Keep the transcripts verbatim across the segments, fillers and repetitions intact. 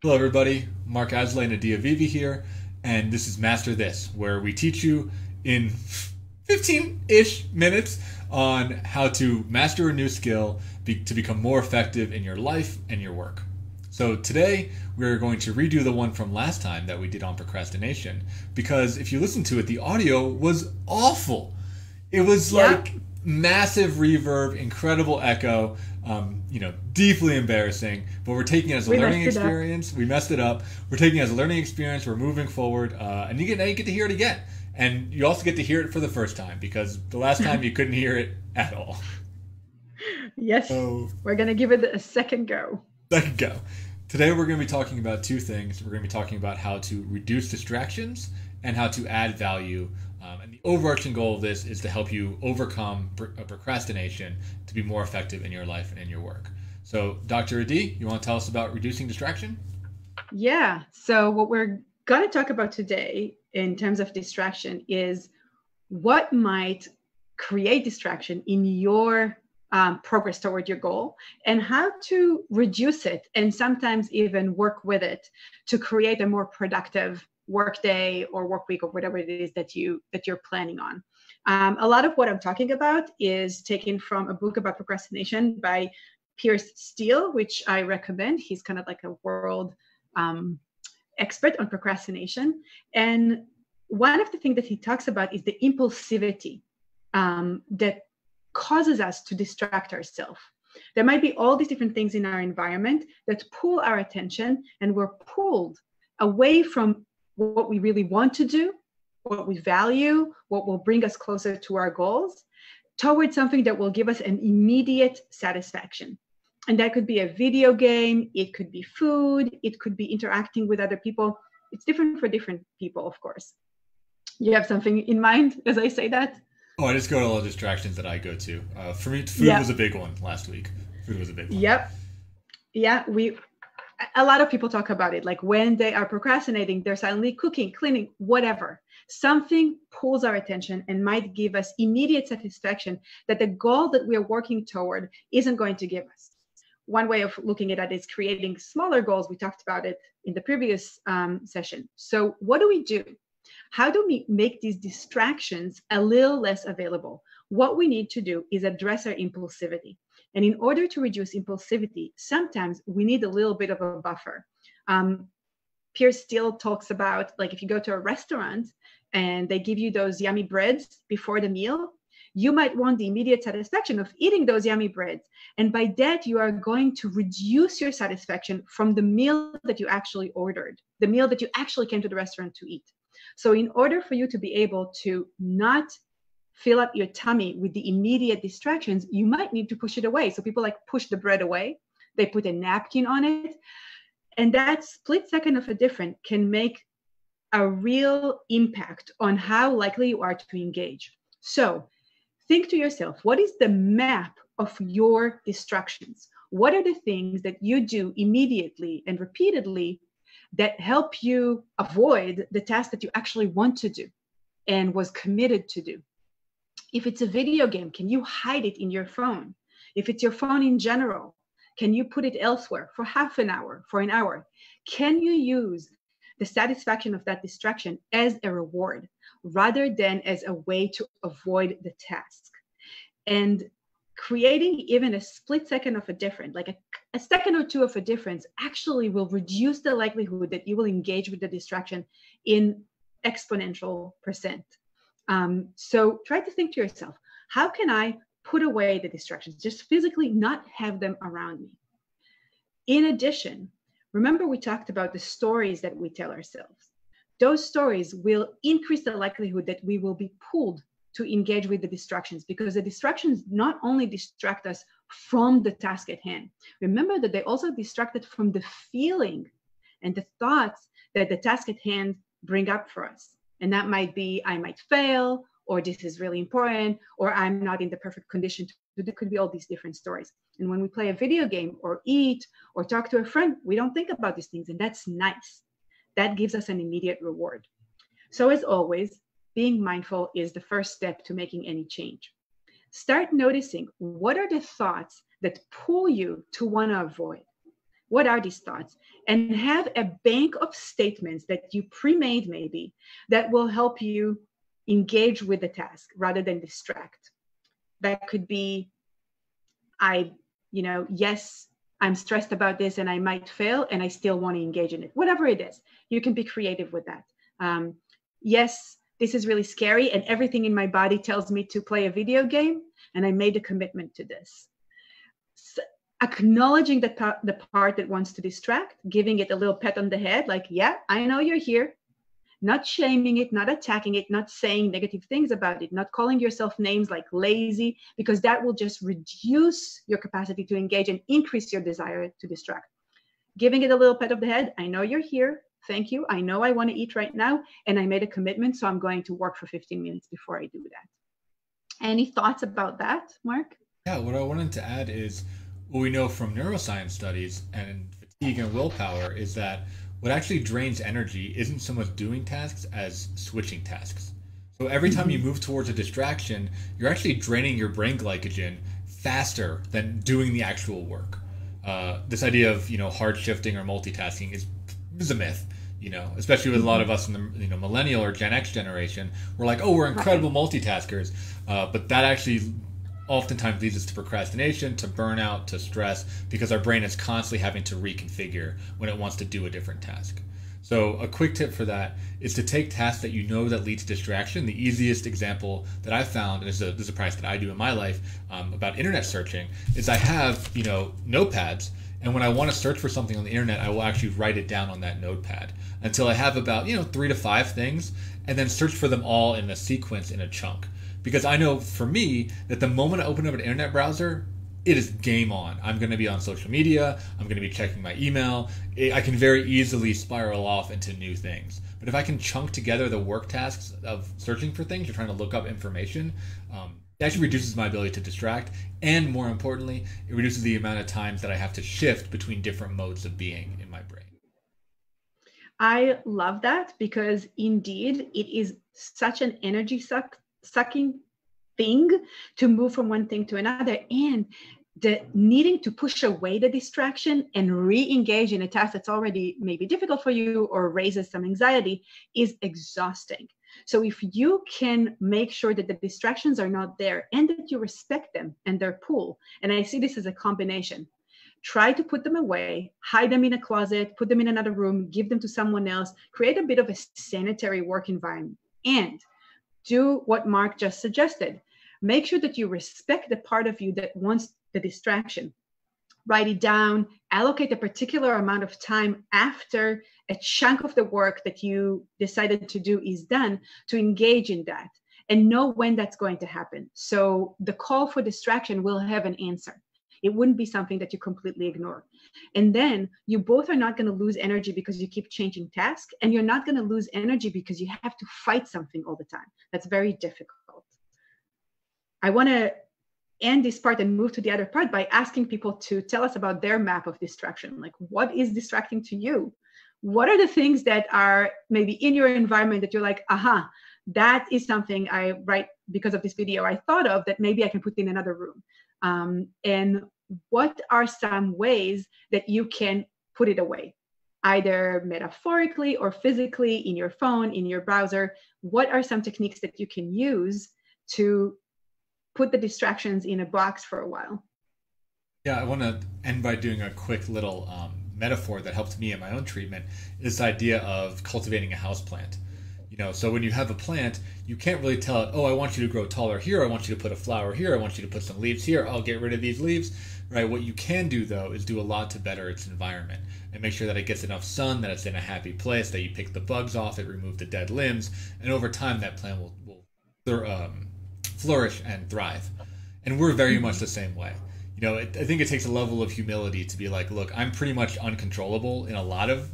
Hello everybody, Mark Azoulay and Adi Avivi here, and this is Master This, where we teach you in fifteen-ish minutes on how to master a new skill be to become more effective in your life and your work. So today, we're going to redo the one from last time that we did on procrastination, because if you listen to it, the audio was awful. It was yeah. like massive reverb, incredible echo, um, you know, deeply embarrassing, but we're taking it as a we learning experience. Up. We messed it up. We're taking it as a learning experience. We're moving forward, uh, and you get now you get to hear it again, and you also get to hear it for the first time because the last time you couldn't hear it at all. Yes, so, we're gonna give it a second go. Second go. Today we're gonna be talking about two things. We're gonna be talking about how to reduce distractions and how to add value. Um, and the overarching goal of this is to help you overcome pr procrastination to be more effective in your life and in your work. So, Doctor Adi, you want to tell us about reducing distraction? Yeah. So what we're going to talk about today in terms of distraction is what might create distraction in your um, progress toward your goal and how to reduce it and sometimes even work with it to create a more productive work day or work week or whatever it is that you that you're planning on. Um, a lot of what I'm talking about is taken from a book about procrastination by Piers Steel, which I recommend. He's kind of like a world um, expert on procrastination. And one of the things that he talks about is the impulsivity um, that causes us to distract ourselves. There might be all these different things in our environment that pull our attention, and we're pulled away from what we really want to do, what we value, what will bring us closer to our goals, towards something that will give us an immediate satisfaction. And that could be a video game, it could be food, it could be interacting with other people. It's different for different people, of course. You have something in mind as I say that? Oh, I just go to all the distractions that I go to. Uh, for me, food yep. was a big one last week. Food was a big one. Yep. Yeah, we... A lot of people talk about it, like when they are procrastinating, they're suddenly cooking, cleaning, whatever. Something pulls our attention and might give us immediate satisfaction that the goal that we're working toward isn't going to give us. One way of looking at it is creating smaller goals. We talked about it in the previous um, session. So what do we do? How do we make these distractions a little less available? What we need to do is address our impulsivity. And in order to reduce impulsivity, sometimes we need a little bit of a buffer. Um, Piers Steel talks about, like, if you go to a restaurant and they give you those yummy breads before the meal, you might want the immediate satisfaction of eating those yummy breads. And by that, you are going to reduce your satisfaction from the meal that you actually ordered, the meal that you actually came to the restaurant to eat. So in order for you to be able to not fill up your tummy with the immediate distractions, you might need to push it away. So people like push the bread away, they put a napkin on it. And that split second of a difference can make a real impact on how likely you are to engage. So think to yourself, what is the map of your distractions? What are the things that you do immediately and repeatedly that help you avoid the task that you actually want to do and was committed to do? If it's a video game, can you hide it in your phone? If it's your phone in general, can you put it elsewhere for half an hour, for an hour? Can you use the satisfaction of that distraction as a reward rather than as a way to avoid the task? And creating even a split second of a difference, like a, a second or two of a difference, actually will reduce the likelihood that you will engage with the distraction in exponential percent. Um, so try to think to yourself, how can I put away the distractions, just physically not have them around me? In addition, remember we talked about the stories that we tell ourselves. Those stories will increase the likelihood that we will be pulled to engage with the distractions, because the distractions not only distract us from the task at hand. Remember that they also distract us from the feeling and the thoughts that the task at hand bring up for us. And that might be, I might fail, or this is really important, or I'm not in the perfect condition to do. There could be all these different stories. And when we play a video game or eat or talk to a friend, we don't think about these things. And that's nice. That gives us an immediate reward. So as always, being mindful is the first step to making any change. Start noticing, what are the thoughts that pull you to want to avoid? What are these thoughts? And have a bank of statements that you pre-made maybe that will help you engage with the task rather than distract. That could be, I, you know, yes, I'm stressed about this and I might fail and I still want to engage in it. Whatever it is, you can be creative with that. Um, yes, this is really scary and everything in my body tells me to play a video game and I made a commitment to this. So, acknowledging the part, the part that wants to distract, giving it a little pat on the head, like, yeah, I know you're here. Not shaming it, not attacking it, not saying negative things about it, not calling yourself names like lazy, because that will just reduce your capacity to engage and increase your desire to distract. Giving it a little pat on the head, I know you're here. Thank you. I know I want to eat right now, and I made a commitment, so I'm going to work for fifteen minutes before I do that. Any thoughts about that, Mark? Yeah, what I wanted to add is, what we know from neuroscience studies and fatigue and willpower is that what actually drains energy isn't so much doing tasks as switching tasks. So every time you move towards a distraction, you're actually draining your brain glycogen faster than doing the actual work. Uh, this idea of, you know, hard shifting or multitasking is, is a myth, you know, especially with a lot of us in the, you know, millennial or Gen X generation. We're like, oh, we're incredible multitaskers, uh, but that actually oftentimes leads us to procrastination, to burnout, to stress, because our brain is constantly having to reconfigure when it wants to do a different task. So a quick tip for that is to take tasks that you know that lead to distraction. The easiest example that I've found, and this is a, this is a practice that I do in my life um, about internet searching, is I have, you know, notepads, and when I want to search for something on the internet, I will actually write it down on that notepad until I have about, you know, three to five things, and then search for them all in a sequence in a chunk. Because I know for me that the moment I open up an internet browser, it is game on. I'm going to be on social media. I'm going to be checking my email. I can very easily spiral off into new things. But if I can chunk together the work tasks of searching for things, you're trying to look up information, um, it actually reduces my ability to distract. And more importantly, it reduces the amount of times that I have to shift between different modes of being in my brain. I love that, because indeed it is such an energy suck. sucking thing to move from one thing to another, and the needing to push away the distraction and re-engage in a task that's already maybe difficult for you or raises some anxiety is exhausting. So if you can make sure that the distractions are not there and that you respect them and their pull, and I see this as a combination, try to put them away, hide them in a closet, put them in another room, give them to someone else, create a bit of a sanitary work environment, and do what Mark just suggested. Make sure that you respect the part of you that wants the distraction. Write it down, allocate a particular amount of time after a chunk of the work that you decided to do is done to engage in that, and know when that's going to happen. So the call for distraction will have an answer. It wouldn't be something that you completely ignore. And then you both are not going to lose energy because you keep changing tasks, and you're not going to lose energy because you have to fight something all the time. That's very difficult. I want to end this part and move to the other part by asking people to tell us about their map of distraction. Like, what is distracting to you? What are the things that are maybe in your environment that you're like, aha, that is something I, right, because of this video I thought of that maybe I can put in another room. Um, and what are some ways that you can put it away, either metaphorically or physically, in your phone, in your browser? What are some techniques that you can use to put the distractions in a box for a while? Yeah, I want to end by doing a quick little um, metaphor that helped me in my own treatment, this idea of cultivating a houseplant. You know, so when you have a plant, you can't really tell it, oh, I want you to grow taller here. I want you to put a flower here. I want you to put some leaves here. I'll get rid of these leaves, right? What you can do, though, is do a lot to better its environment and make sure that it gets enough sun, that it's in a happy place, that you pick the bugs off, it removed the dead limbs. And over time, that plant will, will um, flourish and thrive. And we're very much the same way. You know, it, I think it takes a level of humility to be like, look, I'm pretty much uncontrollable in a lot of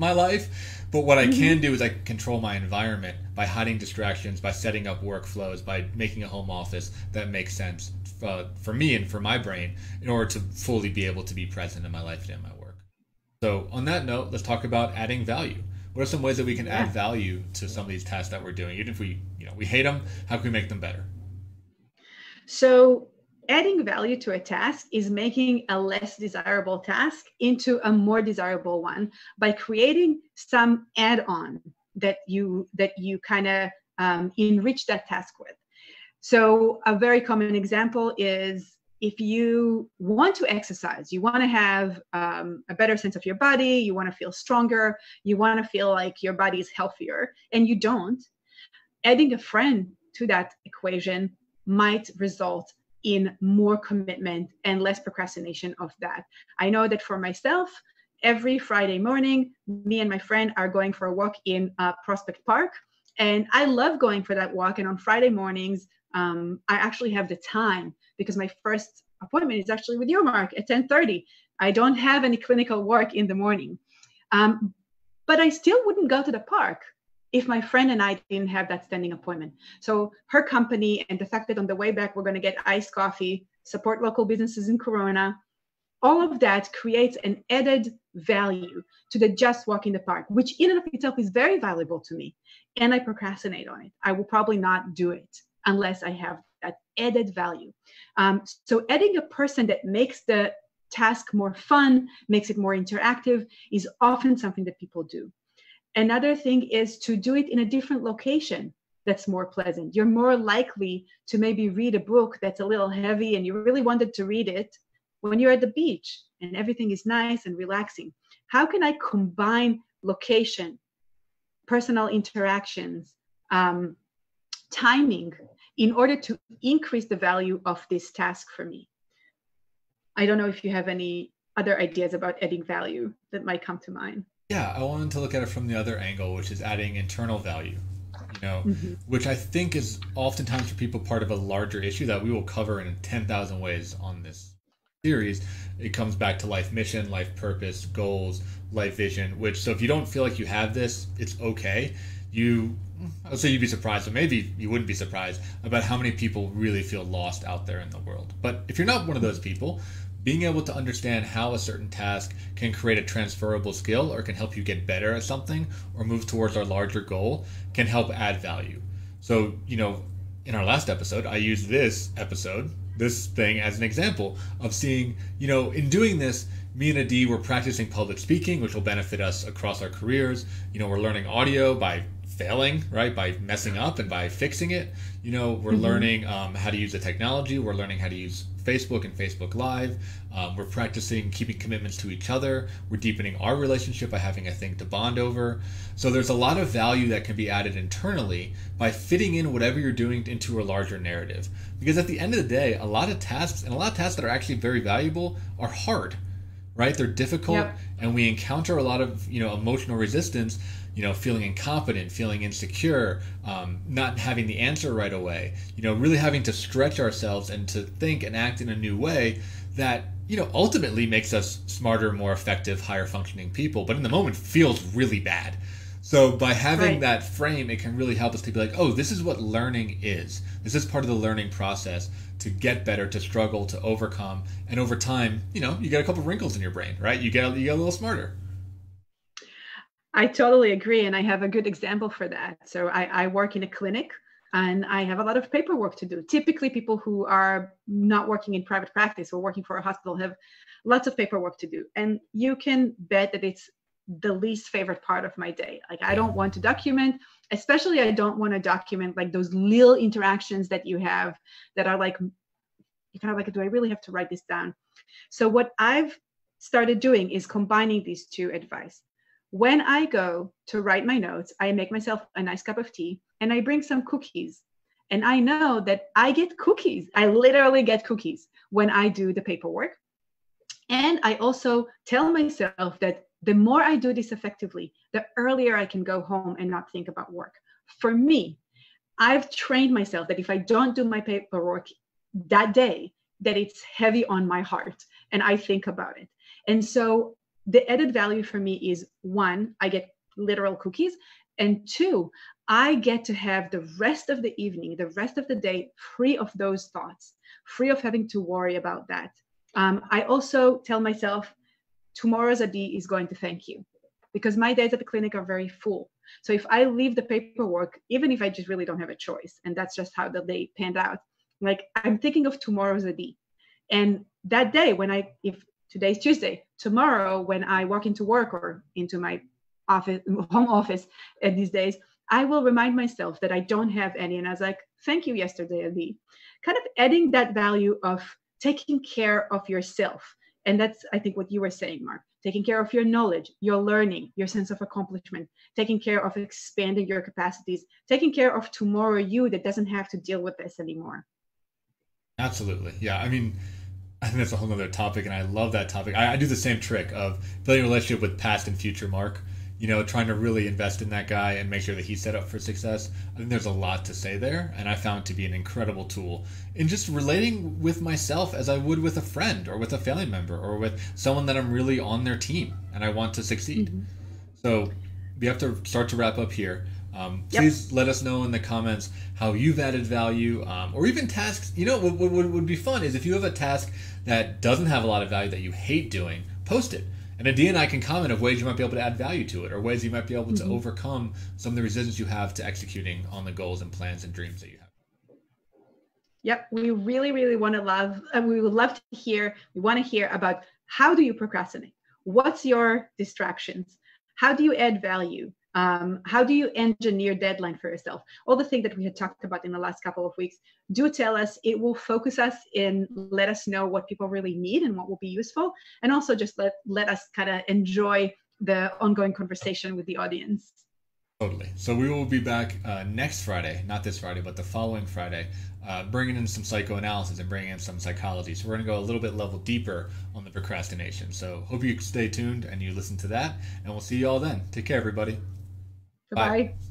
my life, but what I can do is I control my environment by hiding distractions, by setting up workflows, by making a home office that makes sense uh, for me and for my brain in order to fully be able to be present in my life and in my work. So on that note, let's talk about adding value. What are some ways that we can yeah. add value to some of these tasks that we're doing? Even if we, you know, we hate them, how can we make them better? So adding value to a task is making a less desirable task into a more desirable one by creating some add-on that you that you kind of um, enrich that task with. So a very common example is, if you want to exercise, you want to have um, a better sense of your body, you want to feel stronger, you want to feel like your body is healthier, and you don't, adding a friend to that equation might result in more commitment and less procrastination of that. I know that for myself, every Friday morning, me and my friend are going for a walk in uh, Prospect Park, and I love going for that walk. And on Friday mornings, um, I actually have the time, because my first appointment is actually with you, Mark, at ten thirty. I don't have any clinical work in the morning. Um, but I still wouldn't go to the park if my friend and I didn't have that standing appointment. So her company and the fact that on the way back, we're going to get iced coffee, support local businesses in Corona, all of that creates an added value to the just walk in the park, which in and of itself is very valuable to me. And I procrastinate on it. I will probably not do it unless I have that added value. Um, so adding a person that makes the task more fun, makes it more interactive, is often something that people do. Another thing is to do it in a different location that's more pleasant. You're more likely to maybe read a book that's a little heavy and you really wanted to read it when you're at the beach and everything is nice and relaxing. How can I combine location, personal interactions, um, timing, in order to increase the value of this task for me? I don't know if you have any other ideas about adding value that might come to mind. Yeah, I wanted to look at it from the other angle, which is adding internal value, you know, mm-hmm. which I think is oftentimes for people part of a larger issue that we will cover in ten thousand ways on this series. It comes back to life mission, life purpose, goals, life vision, which, so if you don't feel like you have this, it's okay. You, I would say you'd be surprised, but maybe you wouldn't be surprised about how many people really feel lost out there in the world. But if you're not one of those people, being able to understand how a certain task can create a transferable skill or can help you get better at something or move towards our larger goal can help add value. So, you know, in our last episode, I used this episode, this thing as an example of seeing, you know, in doing this, me and Adi were practicing public speaking, which will benefit us across our careers. You know, we're learning audio by failing, right? By messing up and by fixing it. You know, we're mm-hmm. learning um, how to use the technology. We're learning how to use Facebook and Facebook Live. Um, we're practicing keeping commitments to each other. We're deepening our relationship by having a thing to bond over. So there's a lot of value that can be added internally by fitting in whatever you're doing into a larger narrative. Because at the end of the day, a lot of tasks and a lot of tasks that are actually very valuable are hard, right? They're difficult. Yep. And we encounter a lot of, you know, emotional resistance, you know, feeling incompetent, feeling insecure, um, not having the answer right away, you know, really having to stretch ourselves and to think and act in a new way that, you know, ultimately makes us smarter, more effective, higher functioning people, but in the moment feels really bad. So by having right. that frame, it can really help us to be like, oh, this is what learning is. This is part of the learning process to get better, to struggle, to overcome. And over time, you know, you get a couple of wrinkles in your brain, right? You get, you get a little smarter. I totally agree. And I have a good example for that. So I, I work in a clinic and I have a lot of paperwork to do. Typically, people who are not working in private practice or working for a hospital have lots of paperwork to do. And you can bet that it's the least favorite part of my day. Like, I don't want to document, especially I don't want to document like those little interactions that you have that are like, you kind of like, do I really have to write this down? So what I've started doing is combining these two advice. When I go to write my notes, I make myself a nice cup of tea and I bring some cookies. And I know that I get cookies. I literally get cookies when I do the paperwork. And I also tell myself that the more I do this effectively, the earlier I can go home and not think about work. For me, I've trained myself that if I don't do my paperwork that day, that it's heavy on my heart and I think about it. And so the added value for me is, one, I get literal cookies, and two, I get to have the rest of the evening, the rest of the day, free of those thoughts, free of having to worry about that. Um, I also tell myself, tomorrow's Adi is going to thank you, because my days at the clinic are very full. So if I leave the paperwork, even if I just really don't have a choice, and that's just how the day panned out, Like, I'm thinking of tomorrow's Adi. And that day when I, if today's Tuesday, tomorrow when I walk into work or into my office, home office at these days, I will remind myself that I don't have any. And I was like, thank you yesterday, Adi. Kind of adding that value of taking care of yourself. And that's, I think, what you were saying, Mark, taking care of your knowledge, your learning, your sense of accomplishment, taking care of expanding your capacities, taking care of tomorrow you that doesn't have to deal with this anymore. Absolutely. Yeah. I mean, I think that's a whole other topic, and I love that topic. I, I do the same trick of building a relationship with past and future Mark, you know, trying to really invest in that guy and make sure that he's set up for success. I think there's a lot to say there, and I found it to be an incredible tool in just relating with myself as I would with a friend or with a family member or with someone that I'm really on their team and I want to succeed. Mm-hmm. So we have to start to wrap up here. Um, yep. Please let us know in the comments how you've added value, um, or even tasks. You know, what, what would be fun is if you have a task that doesn't have a lot of value that you hate doing, post it. And Adi and I can comment of ways you might be able to add value to it, or ways you might be able to mm-hmm. overcome some of the resistance you have to executing on the goals and plans and dreams that you have. Yep, we really, really want to love, uh, we would love to hear, we want to hear about how do you procrastinate? What's your distractions? How do you add value? Um, how do you engineer deadline for yourself? All the things that we had talked about in the last couple of weeks, do tell us. It will focus us and let us know what people really need and what will be useful. And also just let, let us kind of enjoy the ongoing conversation with the audience. Totally. So we will be back uh, next Friday, not this Friday, but the following Friday, uh, bringing in some psychoanalysis and bringing in some psychology. So we're going to go a little bit level deeper on the procrastination. So hope you stay tuned and you listen to that, and we'll see you all then. Take care, everybody. Goodbye. Bye.